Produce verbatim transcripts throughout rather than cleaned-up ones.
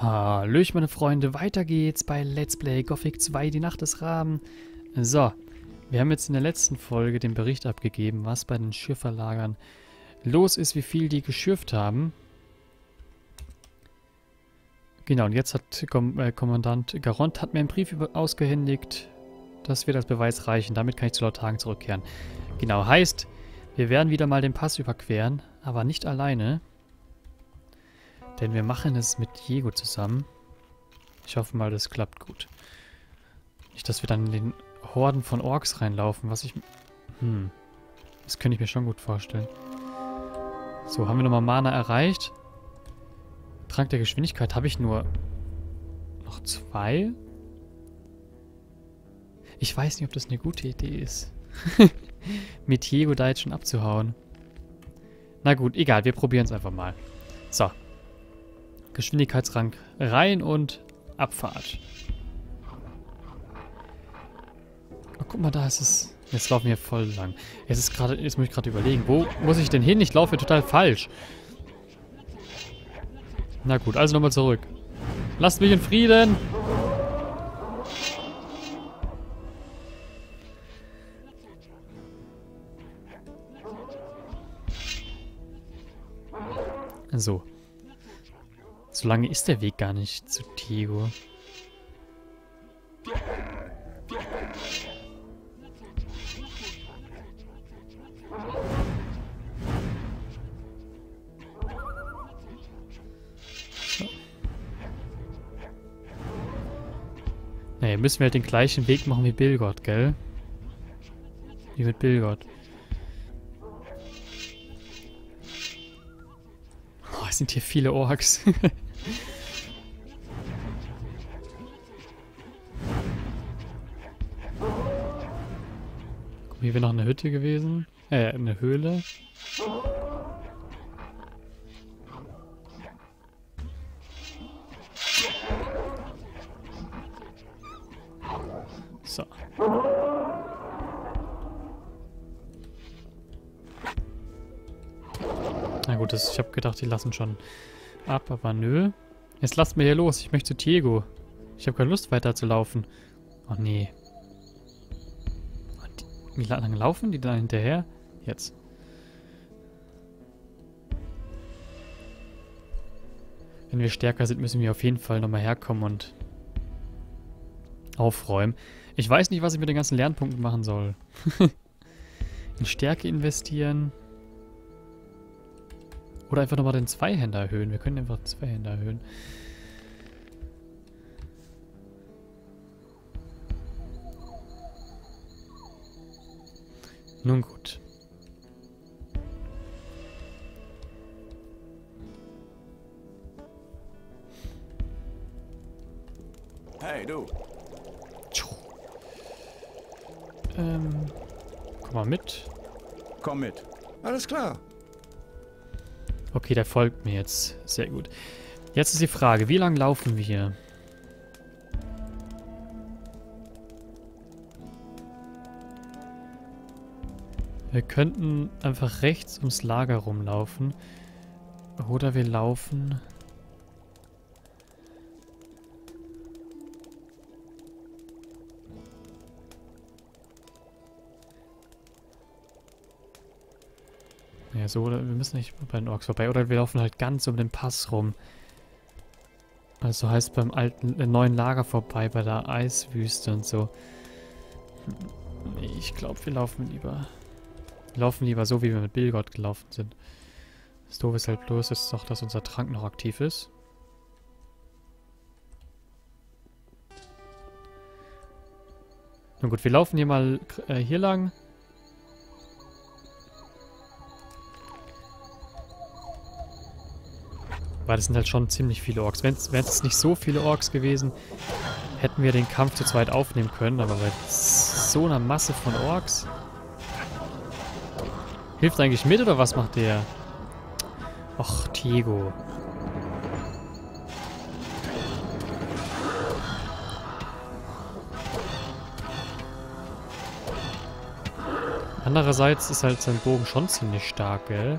Hallöch meine Freunde, weiter geht's bei Let's Play Gothic zwei, die Nacht des Raben. So, wir haben jetzt in der letzten Folge den Bericht abgegeben, was bei den Schürferlagern los ist, wie viel die geschürft haben. Genau, und jetzt hat Kom äh, Kommandant Garont hat mir einen Brief über ausgehändigt, dass wir das Beweis reichen. Damit kann ich zu Lord Hagen zurückkehren. Genau, heißt, wir werden wieder mal den Pass überqueren, aber nicht alleine. Denn wir machen es mit Diego zusammen. Ich hoffe mal, das klappt gut. Nicht, dass wir dann in den Horden von Orks reinlaufen, was ich... Hm. Das könnte ich mir schon gut vorstellen. So, haben wir nochmal Mana erreicht. Trank der Geschwindigkeit habe ich nur... noch zwei? Ich weiß nicht, ob das eine gute Idee ist. Mit Diego da jetzt schon abzuhauen. Na gut, egal. Wir probieren es einfach mal. So. Geschwindigkeitsrang rein und Abfahrt. Oh, guck mal, da ist es. Jetzt laufen wir voll lang. Jetzt, ist grade, jetzt muss ich gerade überlegen, wo muss ich denn hin? Ich laufe total falsch. Na gut, also nochmal zurück. Lasst mich in Frieden! So. So lange ist der Weg gar nicht zu Tigo. So. Naja, müssen wir halt den gleichen Weg machen wie Billgott, gell? Wie mit Billgott. Sind hier viele Orks. Guck, hier wäre noch eine Hütte gewesen. Äh, eine Höhle. So. Na gut, das, ich habe gedacht, die lassen schon ab, aber nö. Jetzt lasst mir hier los, ich möchte zu Diego. Ich habe keine Lust, weiter zu laufen. Oh nee. Und wie lange laufen die da hinterher? Jetzt. Wenn wir stärker sind, müssen wir auf jeden Fall nochmal herkommen und aufräumen. Ich weiß nicht, was ich mit den ganzen Lernpunkten machen soll. In Stärke investieren. Oder einfach nochmal den Zweihänder erhöhen. Wir können einfach Zweihänder erhöhen. Nun gut. Hey, du. Ähm, komm mal mit. Komm mit. Alles klar. Okay, der folgt mir jetzt. Sehr gut. Jetzt ist die Frage, wie lang laufen wir hier? Wir könnten einfach rechts ums Lager rumlaufen. Oder wir laufen... Ja, so, oder wir müssen nicht bei den Orks vorbei. Oder wir laufen halt ganz um den Pass rum. Also heißt beim alten, äh, neuen Lager vorbei, bei der Eiswüste und so. Nee, ich glaube, wir laufen lieber. Wir laufen lieber so, wie wir mit Billgott gelaufen sind. Das Doofe ist halt bloß, ist doch, dass unser Trank noch aktiv ist. Nun gut, wir laufen hier mal äh, hier lang. Weil das sind halt schon ziemlich viele Orks. Wären es nicht so viele Orks gewesen, hätten wir den Kampf zu zweit aufnehmen können. Aber bei so einer Masse von Orks... Hilft eigentlich mit, oder was macht der? Och, Diego. Andererseits ist halt sein Bogen schon ziemlich stark, gell?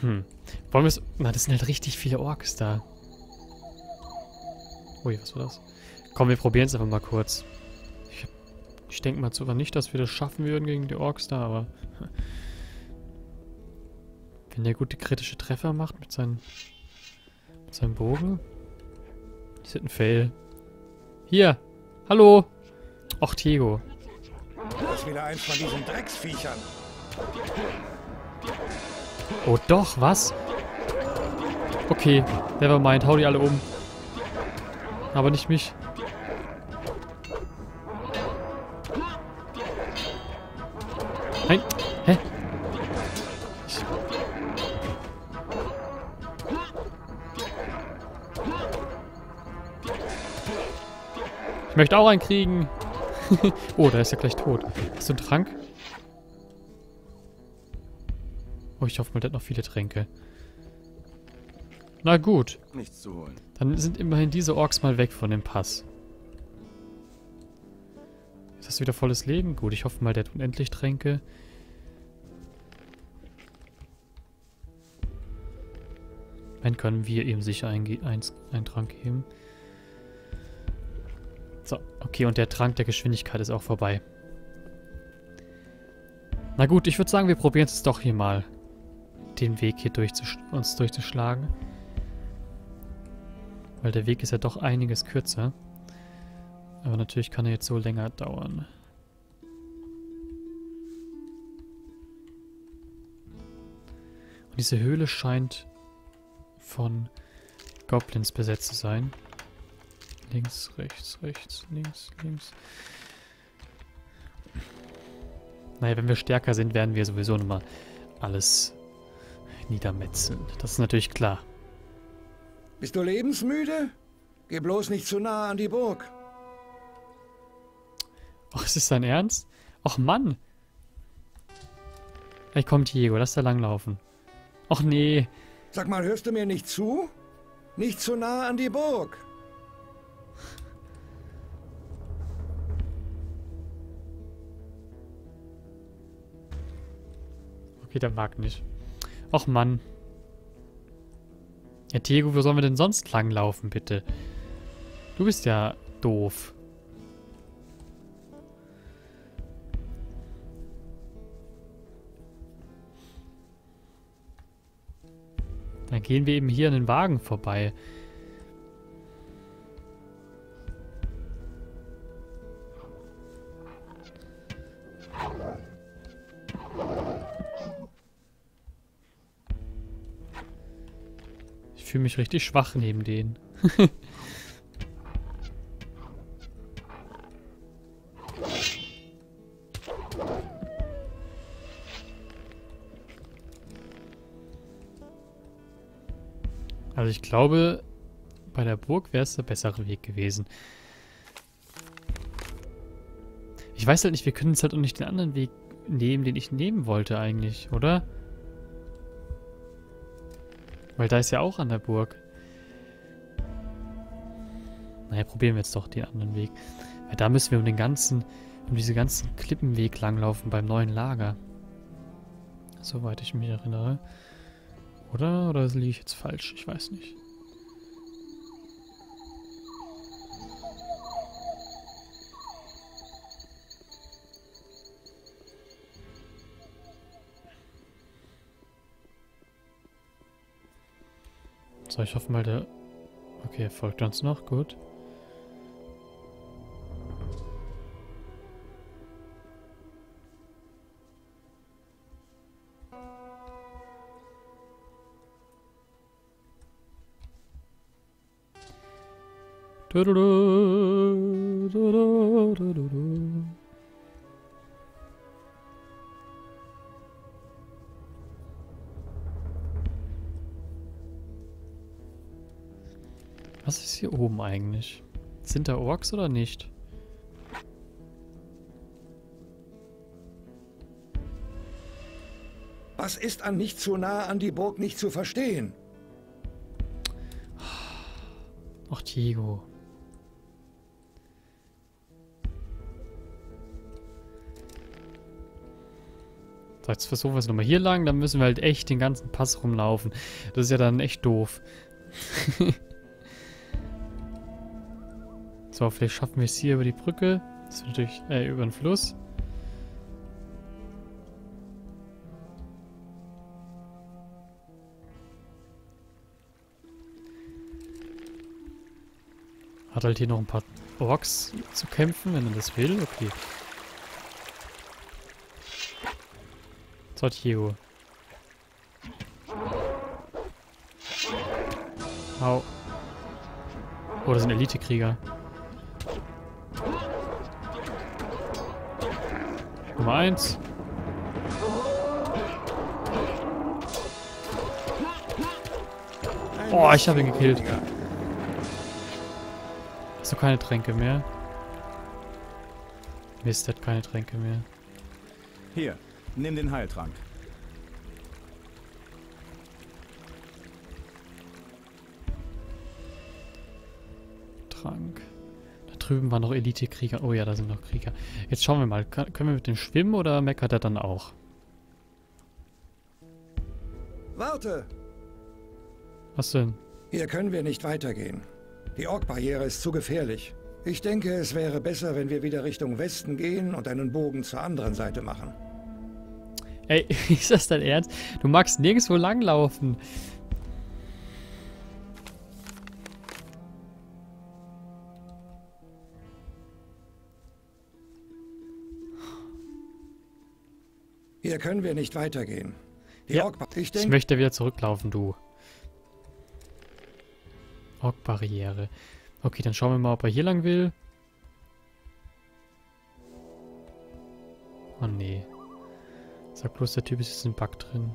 Hm. Wollen wir es... Na, das sind halt richtig viele Orks da. Ui, was war das? Komm, wir probieren es einfach mal kurz. Ich, ich denke mal zwar nicht, dass wir das schaffen würden gegen die Orks da, aber... Wenn der gute kritische Treffer macht mit seinen... Mit seinem Bogen... Das ist ein Fail. Hier! Hallo! Och, Tigo. Das ist wieder eins von diesen Drecksviechern. Oh doch, was? Okay, nevermind, hau die alle um. Aber nicht mich. Nein. Hä? Ich... ich möchte auch einen kriegen. Oh, da ist er gleich tot. Hast du einen Trank? Oh, ich hoffe mal, der hat noch viele Tränke. Na gut. Nichts zu holen. Dann sind immerhin diese Orks mal weg von dem Pass. Jetzt hast du wieder volles Leben. Gut, ich hoffe mal, der hat unendlich Tränke. Dann können wir ihm sicher ein, eins, einen Trank geben. So, okay, und der Trank der Geschwindigkeit ist auch vorbei. Na gut, ich würde sagen, wir probieren es doch hier mal. Den Weg hier durchzusch uns durchzuschlagen. Weil der Weg ist ja doch einiges kürzer. Aber natürlich kann er jetzt so länger dauern. Und diese Höhle scheint von Goblins besetzt zu sein. Links, rechts, rechts, links, links. Naja, wenn wir stärker sind, werden wir sowieso nochmal alles niedermetzeln. Das ist natürlich klar. Bist du lebensmüde? Geh bloß nicht zu nah an die Burg. Och, ist das dein Ernst? Och, Mann! Hey, komm, Diego, lass da langlaufen. Och, nee. Sag mal, hörst du mir nicht zu? Nicht zu nah an die Burg. Okay, der mag nicht. Och Mann. Ja, Diego, wo sollen wir denn sonst langlaufen, bitte? Du bist ja doof. Dann gehen wir eben hier an den Wagen vorbei. Ich fühle mich richtig schwach neben denen. Also ich glaube, bei der Burg wäre es der bessere Weg gewesen. Ich weiß halt nicht, wir können jetzt halt auch nicht den anderen Weg nehmen, den ich nehmen wollte eigentlich, oder? Weil da ist ja auch an der Burg. Naja, probieren wir jetzt doch den anderen Weg. Weil da müssen wir um den ganzen, um diesen ganzen Klippenweg langlaufen beim neuen Lager. Soweit ich mich erinnere. Oder? Oder liege ich jetzt falsch? Ich weiß nicht. So, ich hoffe mal, der... Okay, er folgt uns noch, gut. Tududu, tududu, tududu. Was ist hier oben eigentlich? Sind da Orks oder nicht? Was ist an nicht zu nah an die Burg nicht zu verstehen? Ach, Diego. So, jetzt versuchen wir es nochmal hier lang. Dann müssen wir halt echt den ganzen Pass rumlaufen. Das ist ja dann echt doof. So, vielleicht schaffen wir es hier über die Brücke. Das wird natürlich äh, über den Fluss. Hat halt hier noch ein paar Orks zu kämpfen, wenn er das will. Okay. So, Diego. Au. Oh, das sind Elite-Krieger. Nummer eins. Oh, ich habe ihn gekillt. Hast du keine Tränke mehr? Mist, hat keine Tränke mehr. Hier, nimm den Heiltrank. Trank. Da drüben waren noch Elite-Krieger. Oh ja, da sind noch Krieger. Jetzt schauen wir mal. Kann, können wir mit dem schwimmen oder meckert er dann auch? Warte! Was denn? Hier können wir nicht weitergehen. Die Ork-Barriere ist zu gefährlich. Ich denke, es wäre besser, wenn wir wieder Richtung Westen gehen und einen Bogen zur anderen Seite machen. Ey, ist das dein Ernst? Du magst nirgendwo langlaufen. Hier können wir nicht weitergehen. Die ja, ich, ich möchte wieder zurücklaufen, du. Ork-Barriere. Okay, dann schauen wir mal, ob er hier lang will. Oh nee. Sag bloß, der Typ ist jetzt im Bug drin.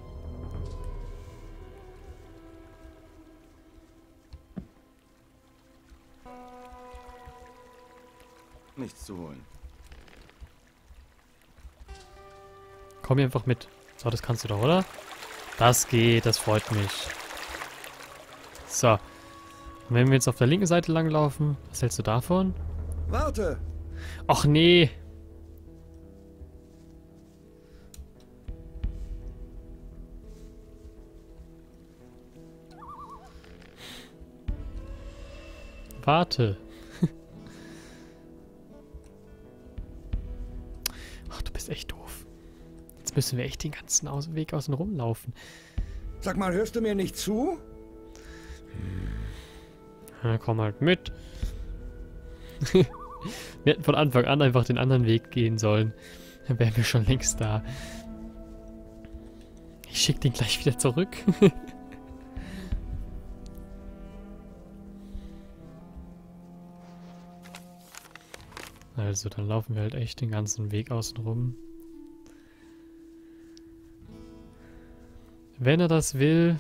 Nichts zu holen. Komm hier einfach mit. So, das kannst du doch, oder? Das geht, das freut mich. So. Und wenn wir jetzt auf der linken Seite langlaufen, was hältst du davon? Warte! Ach nee! Warte! Ach, du bist echt doof. Jetzt müssen wir echt den ganzen Weg außen rumlaufen. Sag mal, hörst du mir nicht zu? Hm. Na, komm halt mit. Wir hätten von Anfang an einfach den anderen Weg gehen sollen. Dann wären wir schon längst da. Ich schicke den gleich wieder zurück. Also, dann laufen wir halt echt den ganzen Weg außen rum. Wenn er das will...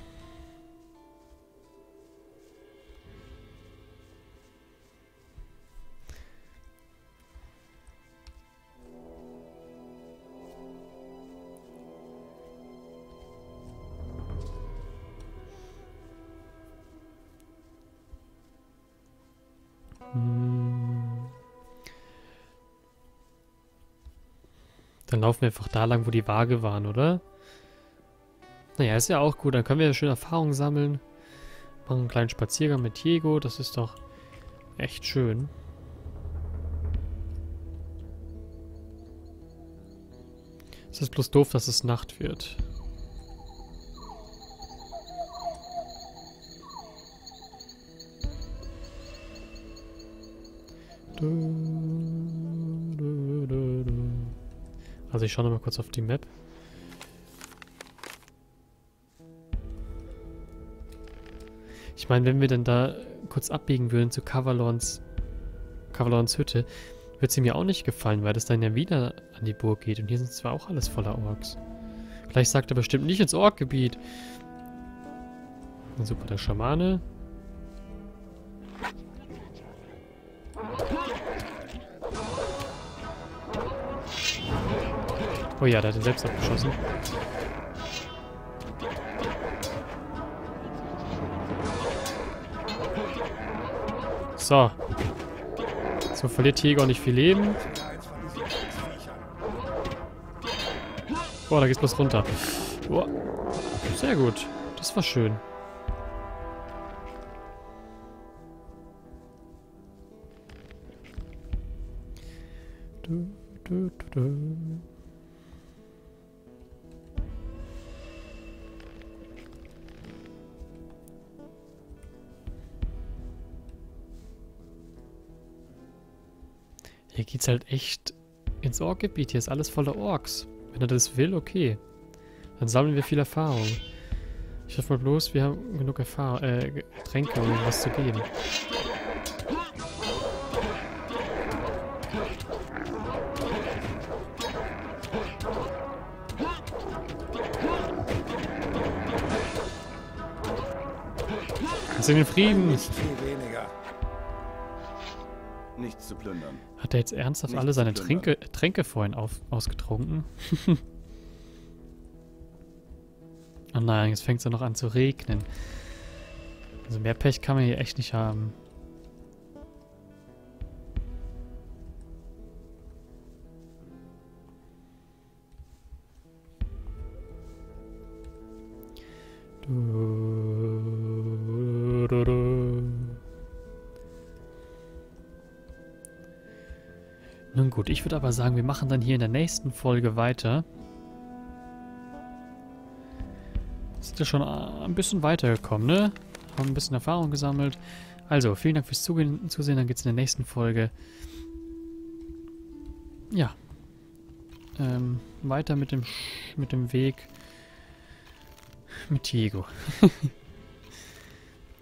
Dann laufen wir einfach da lang, wo die Waage waren, oder? Naja, ist ja auch gut. Dann können wir ja schön Erfahrung sammeln. Machen einen kleinen Spaziergang mit Diego. Das ist doch echt schön. Es ist bloß doof, dass es Nacht wird. Du, du, du, du. Also ich schaue nochmal kurz auf die Map. Ich meine, wenn wir denn da kurz abbiegen würden zu Kavalorns, Kavalorns Hütte, würde es ihm ja auch nicht gefallen, weil das dann ja wieder an die Burg geht. Und hier sind zwar auch alles voller Orks. Gleich sagt er bestimmt nicht ins Orkgebiet. Super, der Schamane. Oh ja, der hat ihn selbst abgeschossen. So. So verliert Tiger nicht viel Leben. Boah, da geht's bloß runter. Boah. Sehr gut. Das war schön. Du, du, du, du. Hier geht's halt echt ins Orkgebiet. Hier ist alles voller Orks. Wenn er das will, okay. Dann sammeln wir viel Erfahrung. Ich hoffe mal bloß, wir haben genug Erfahrung, äh, Getränke, um was zu geben. Wir sind in Frieden. Nicht viel weniger. Nichts zu plündern. Hat er jetzt ernsthaft alle seine Tränke, Tränke vorhin auf, ausgetrunken? Oh nein, jetzt fängt es ja noch an zu regnen. Also mehr Pech kann man hier echt nicht haben. Du, du, du. Nun gut, ich würde aber sagen, wir machen dann hier in der nächsten Folge weiter. Sind ja schon ein bisschen weitergekommen, ne? Haben ein bisschen Erfahrung gesammelt. Also, vielen Dank fürs Zusehen. Dann geht's in der nächsten Folge. Ja. Ähm, weiter mit dem, Sch mit dem Weg. Mit Diego.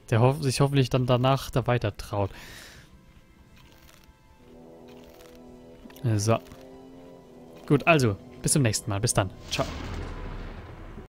Der ho sich hoffentlich dann danach da weiter traut. So. Gut, also. Bis zum nächsten Mal. Bis dann. Ciao.